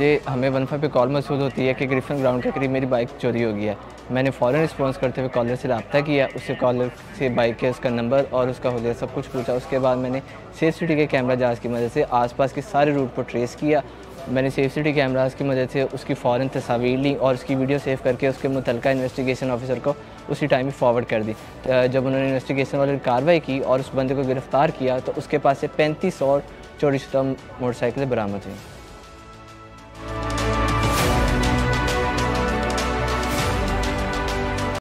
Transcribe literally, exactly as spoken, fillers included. ये हमें one five पर कॉल मसूद होती है कि ग्रिफिन ग्राउंड के करीब मेरी बाइक चोरी हो गई है। मैंने फ़ौरन रिस्पॉन्स करते हुए कॉलर से रब्ता किया, उससे कॉलर से बाइक के उसका नंबर और उसका हुलिया सब कुछ पूछा। उसके बाद मैंने सेफ सिटी के कैमरा जांच की मदद से आसपास के सारे रूट को ट्रेस किया। मैंने सेफ सिटी कैमराज की मदद से उसकी फ़ौरन तस्वीर ली और उसकी वीडियो सेव करके उसके मुतलका इन्वेस्टिगेशन ऑफिसर को उसी टाइम ही फॉरवर्ड कर दी। जब उन्होंने इन्वेस्टिगेशन वाले कार्रवाई की और उस बंदे को गिरफ्तार किया तो उसके पास से पैंतीस और चोरीशुदा मोटरसाइकिलें बरामद हुई।